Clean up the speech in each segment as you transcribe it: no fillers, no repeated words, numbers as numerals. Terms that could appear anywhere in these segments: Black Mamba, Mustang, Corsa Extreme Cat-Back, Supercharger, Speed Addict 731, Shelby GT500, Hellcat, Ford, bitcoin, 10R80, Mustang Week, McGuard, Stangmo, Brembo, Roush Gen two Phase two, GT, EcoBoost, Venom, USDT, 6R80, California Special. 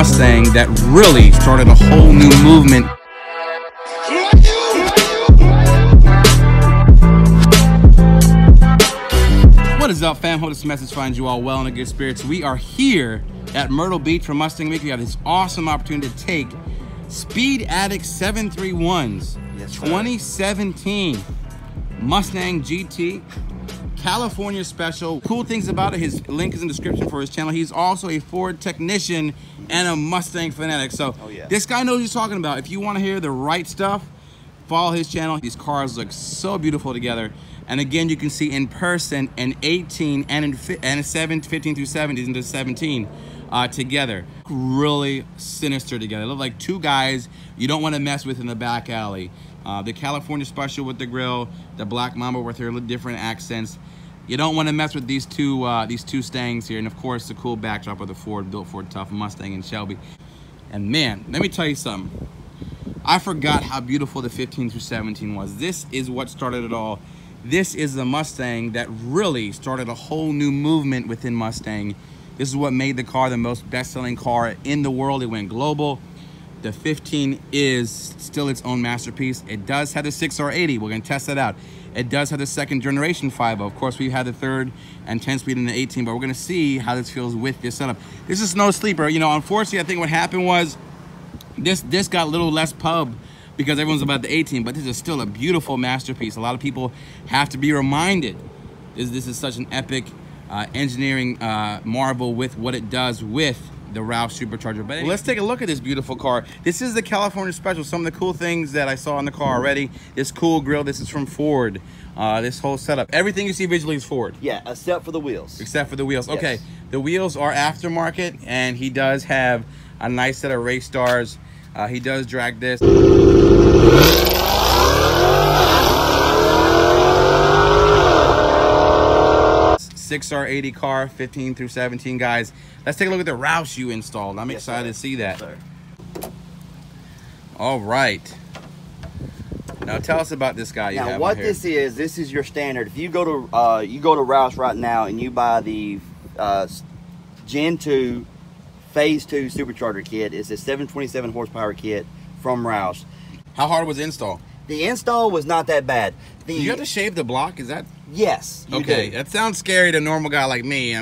Mustang that really started a whole new movement. What is up, fam? Hope this message finds you all well and in good spirits. We are here at Myrtle Beach for Mustang Week. We have this awesome opportunity to take Speed Addict 731's 2017 Mustang GT California Special. Cool things about it, his link is in the description for his channel. He's also a Ford technician and a Mustang fanatic. So this guy knows what he's talking about. If you want to hear the right stuff, follow his channel. These cars look so beautiful together. And again, you can see in person an 18 and a 15 through 70s into 17 together. Really sinister together. They look like two guys you don't want to mess with in the back alley. The California Special with the grill, the Black Mamba with her different accents. You don't want to mess with these two Stangs here. And of course, the cool backdrop of the Ford, built Ford Tough, Mustang and Shelby. And man, let me tell you something. I forgot how beautiful the 15 through 17 was. This is what started it all. This is the Mustang that really started a whole new movement within Mustang. This is what made the car the most best-selling car in the world. It went global. The 15 is still its own masterpiece. It does have the 6R80. We're going to test that out. It does have the second generation 5.0. Of course, we've had the third and 10-speed in the 18, but we're going to see how this feels with this setup. This is no sleeper. You know, unfortunately, I think what happened was this got a little less pub because everyone's about the 18, but this is still a beautiful masterpiece. A lot of people have to be reminded this is such an epic engineering marvel with what it does with the Roush supercharger. But anyway, let's take a look at this beautiful car. This is the California Special. Some of the cool things that I saw in the car already. This cool grill, this is from Ford. This whole setup, everything you see visually is Ford. Yeah, except for the wheels. Except for the wheels. Yes. Okay, the wheels are aftermarket, and he does have a nice set of race stars. He does drag this. (6R80 car, 15 through 17, guys. Let's take a look at the Roush you installed. I'm excited to see that. All right. Now tell us about this guy. Now what this is your standard. If you go to Roush right now and you buy the Gen 2 Phase 2 supercharger kit, it's a 727 horsepower kit from Roush. How hard was the install? The install was not that bad. Do you have to shave the block? Is that? Yes. Okay, that sounds scary to a normal guy like me.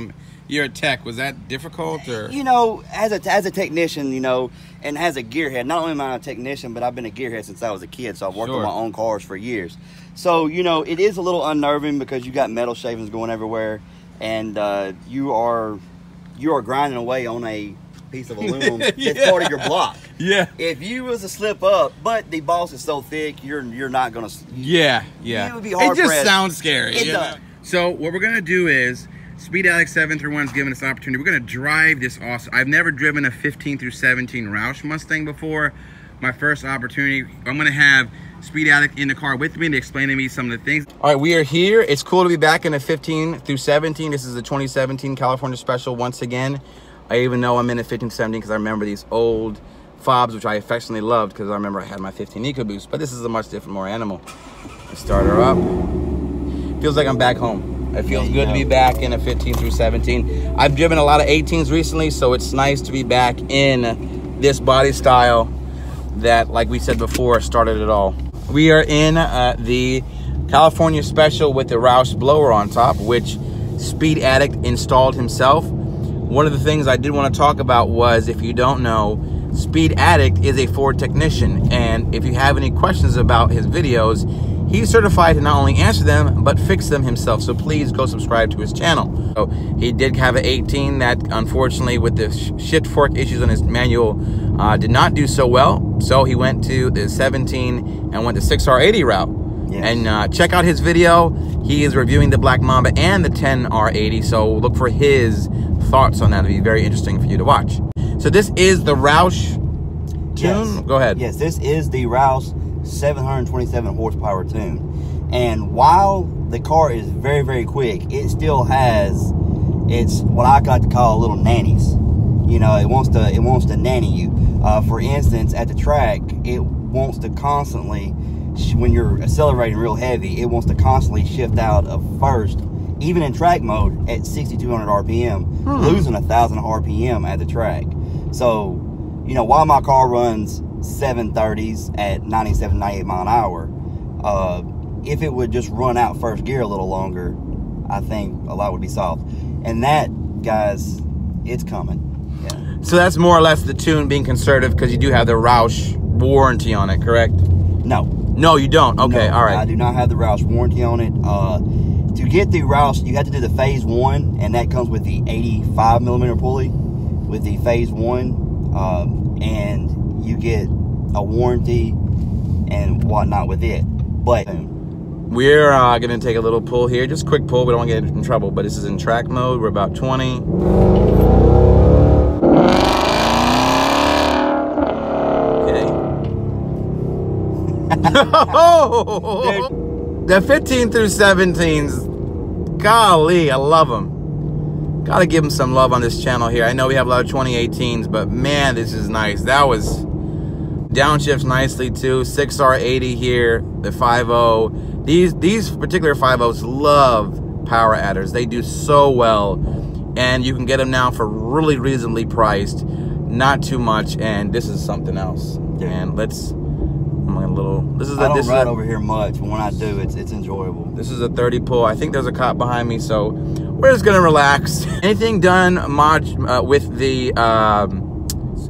You're a tech. Was that difficult, or? You know, as a technician, you know, and as a gearhead. Not only am I a technician, but I've been a gearhead since I was a kid. So I've worked on my own cars for years. So you know, it is a little unnerving because you got metal shavings going everywhere, and you are grinding away on a piece of aluminum that's part of your block. Yeah. If you was to slip up, but the boss is so thick, you're not gonna. Yeah, yeah. It would be hard. It just sounds scary. It does. So what we're gonna do is, Speed Addict 731's giving us an opportunity. We're gonna drive this awesome. I've never driven a 15 through 17 Roush Mustang before. My first opportunity. I'm gonna have Speed Addict in the car with me to explain to me some of the things. All right, we are here. It's cool to be back in a 15 through 17. This is the 2017 California Special once again. I even know I'm in a 15 to 17 because I remember these old fobs, which I affectionately loved because I remember I had my 15 EcoBoost, but this is a much different, more animal. Let's start her up. Feels like I'm back home. It feels good to be back in a 15 through 17. I've driven a lot of 18s recently, so it's nice to be back in this body style that, like we said before, started it all. We are in the California Special with the Roush blower on top, which Speed Addict installed himself. One of the things I did want to talk about was, if you don't know, Speed Addict is a Ford technician, and if you have any questions about his videos, he's certified to not only answer them, but fix them himself, so please go subscribe to his channel. So he did have an 18 that, unfortunately, with the shift fork issues on his manual, did not do so well, so he went to the 17 and went the 6R80 route. Yes. And check out his video. He is reviewing the Black Mamba and the 10R80, so look for his thoughts on that. It'll be very interesting for you to watch. So this is the Roush tune. Yes. Go ahead. Yes, this is the Roush 727 horsepower tune. And while the car is very, very quick, it still has its what I got to call little nannies. You know, it wants to nanny you. For instance, at the track, it wants to constantly, when you're accelerating real heavy, it wants to constantly shift out of first, even in track mode, at 6,200 RPM, losing 1,000 RPM at the track. So you know, while my car runs 730s at 97, 98 mile an hour, if it would just run out first gear a little longer, I think a lot would be solved. And that, guys, it's coming. Yeah. So that's more or less the tune being conservative, because you do have the Roush warranty on it, correct? No. No, you don't. Okay, no, all right. I do not have the Roush warranty on it. To get the Roush, you have to do the phase one, and that comes with the 85 millimeter pulley with the phase one, and you get a warranty and whatnot with it. But we're gonna take a little pull here, just quick pull. We don't want to get in trouble, but this is in track mode. We're about 20. Okay. The 15 through 17s, golly, I love them. Gotta give them some love on this channel here. I know we have a lot of 2018s, but man, this is nice. That was downshifts nicely too. 6R80 here, the 5.0. These particular 5.0s love power adders. They do so well, and you can get them now for really reasonably priced, not too much. And this is something else. Yeah. And let's. I don't ride over here much, but when I do, it's enjoyable. This is a 30 pull. I think there's a cop behind me, so we're just gonna relax. Anything done with the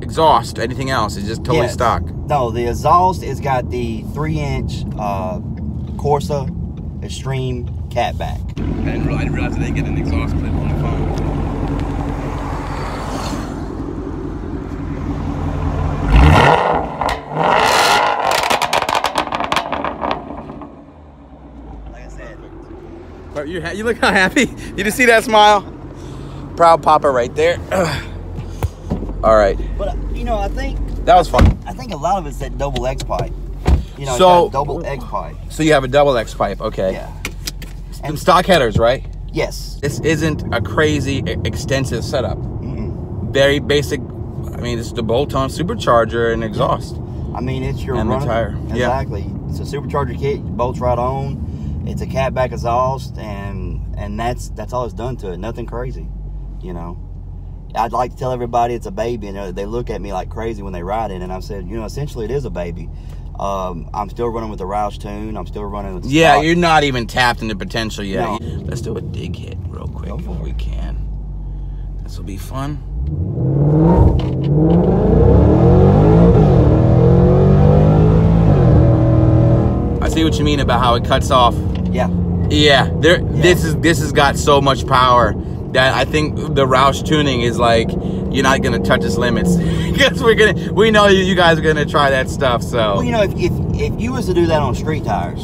exhaust? Anything else? It's just totally stock. No, the exhaust has got the 3-inch Corsa Extreme Cat-Back. I didn't realize they get an exhaust clip on the phone. You look how happy. You just see that smile? Proud Papa right there. All right. But, you know, I think... That was fun. I think a lot of it's that double X pipe. You know, so, double X pipe. So you have a double X pipe, okay. Yeah. And stock headers, right? Yes. This isn't a crazy, extensive setup. Mm-mm. Very basic. I mean, it's the bolt-on supercharger and exhaust. I mean, it's your runner. And the tire. Exactly. Yeah. It's a supercharger kit. Bolts right on. It's a cat-back exhaust, and that's all it's done to it. Nothing crazy, you know. I'd like to tell everybody it's a baby, and they look at me like crazy when they ride it. And I've said, you know, essentially it is a baby. I'm still running with the Roush tune. I'm still running with the stock. You're not even tapped into potential yet. No. Let's do a dig hit real quick if we can. This will be fun. I see what you mean about how it cuts off. Yeah. Yeah. This has got so much power that I think the Roush tuning is like, you're not gonna touch its limits. Because we know you guys are gonna try that stuff. So well, you know, if you was to do that on street tires.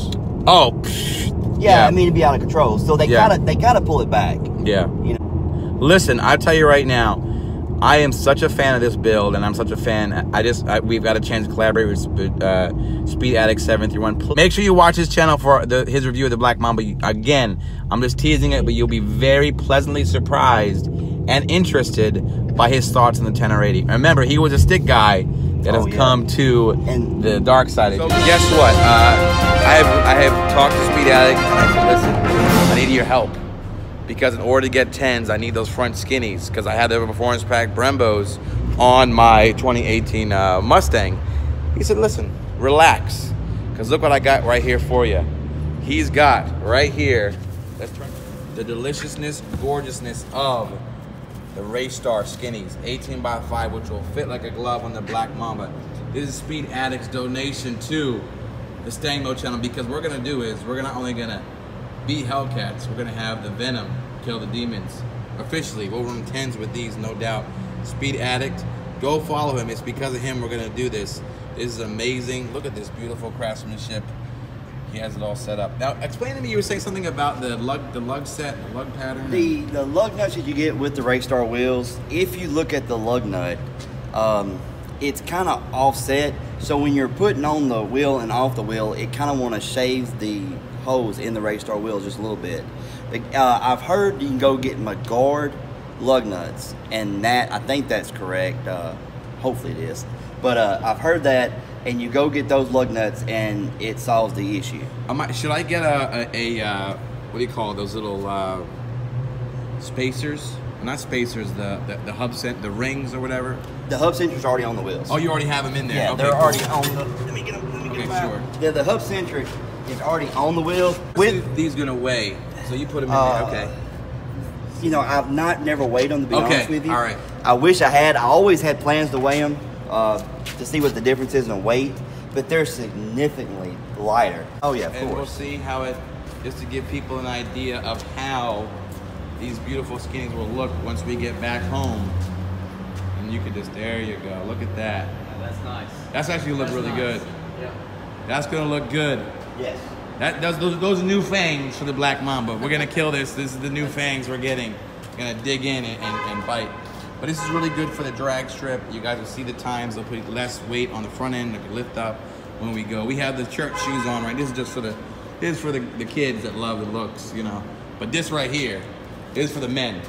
Oh. Psh, yeah. I mean, it'd be out of control. So they gotta pull it back. Yeah. You know. Listen, I tell you right now, I am such a fan of this build, and I'm such a fan. We've got a chance to collaborate with Speed Addict 731. Make sure you watch his channel for his review of the Black Mamba. Again, I'm just teasing it, but you'll be very pleasantly surprised and interested by his thoughts on the 10R80. Remember, he was a stick guy that has come to the dark side. So guess what? I have talked to Speed Addict, and I said, listen, I need your help. Because in order to get 10s, I need those front skinnies, because I had the performance pack Brembos on my 2018 Mustang. He said, listen, relax, because look what I got right here for you. He's got right here the deliciousness, gorgeousness of the Race Star skinnies, 18x5, which will fit like a glove on the Black Mamba. This is Speed Addict's donation to the Stangmo channel, because what we're going to do is we're not only going to beat Hellcats, we're gonna have the Venom kill the demons. Officially, we'll run 10s with these, no doubt. Speed Addict, go follow him. It's because of him we're gonna do this. This is amazing. Look at this beautiful craftsmanship. He has it all set up. Now, explain to me, you were saying something about the lug pattern. The lug nuts that you get with the Race Star wheels, if you look at the lug nut, it's kind of offset. So when you're putting on the wheel and off the wheel, it kind of want to shave the holes in the Race Star wheels just a little bit. I've heard you can go get McGuard lug nuts, and that I think that's correct. Hopefully it is, but I've heard that, and you go get those lug nuts, and it solves the issue. Should I get what do you call those little spacers? not spacers, the hub set, the rings or whatever. The hub center's already on the wheels. Oh, you already have them in there. Yeah, okay, they're already on the. Let me get them. Let me get them. Sure. Yeah, the hub center is already on the wheels. With these gonna weigh, so you put them in there. Okay. You know, I've never weighed them, to be honest with you. All right. I wish I had. I always had plans to weigh them to see what the difference is in weight, but they're significantly lighter. Oh yeah, of course. And we'll see how it. Just to give people an idea of how these beautiful skins will look once we get back home. And you can just, there you go, look at that. Yeah, that's nice. That's actually look really good. Yeah. That's gonna look good. Yes. That does those new fangs for the Black Mamba. We're gonna kill this. This is the new fangs we're getting. We're gonna dig in and bite. But this is really good for the drag strip. You guys will see the times. They'll put less weight on the front end. They can lift up when we go. We have the church shoes on, right? This is just for the. This is for the kids that love the looks, you know. But this right here is for the men.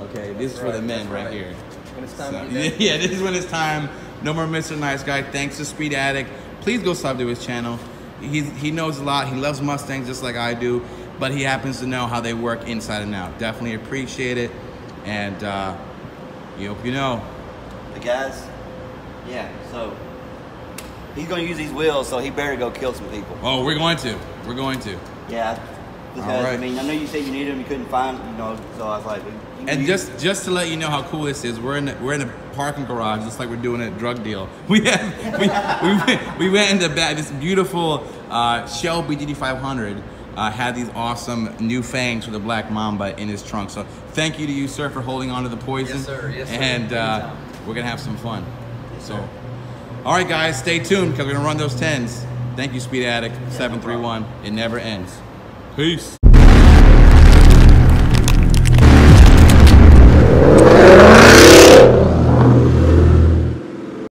Okay, this is for the men right here. When it's time to do that. Yeah, this is when it's time. No more Mr. Nice Guy. Thanks to Speed Addict. Please go sub to his channel. He knows a lot. He loves Mustangs just like I do. But he happens to know how they work inside and out. Definitely appreciate it. And you hope you know. The guys, yeah, so. He's going to use these wheels, so he better go kill some people. Oh, we're going to. We're going to. Yeah. Because, all right. I mean, I know you said you needed them. You couldn't find them, you know, so I was like. And just to let you know how cool this is, we're in a parking garage, just like we're doing a drug deal. We went in the back. This beautiful Shelby GT500 had these awesome new fangs for the Black Mamba in his trunk. So thank you to you, sir, for holding on to the poison. Yes, sir. Yes, sir. And we're going to have some fun. Yes, so. Sir. All right, guys, stay tuned because we're going to run those 10s. Thank you, Speed Addict 731. It never ends. Peace.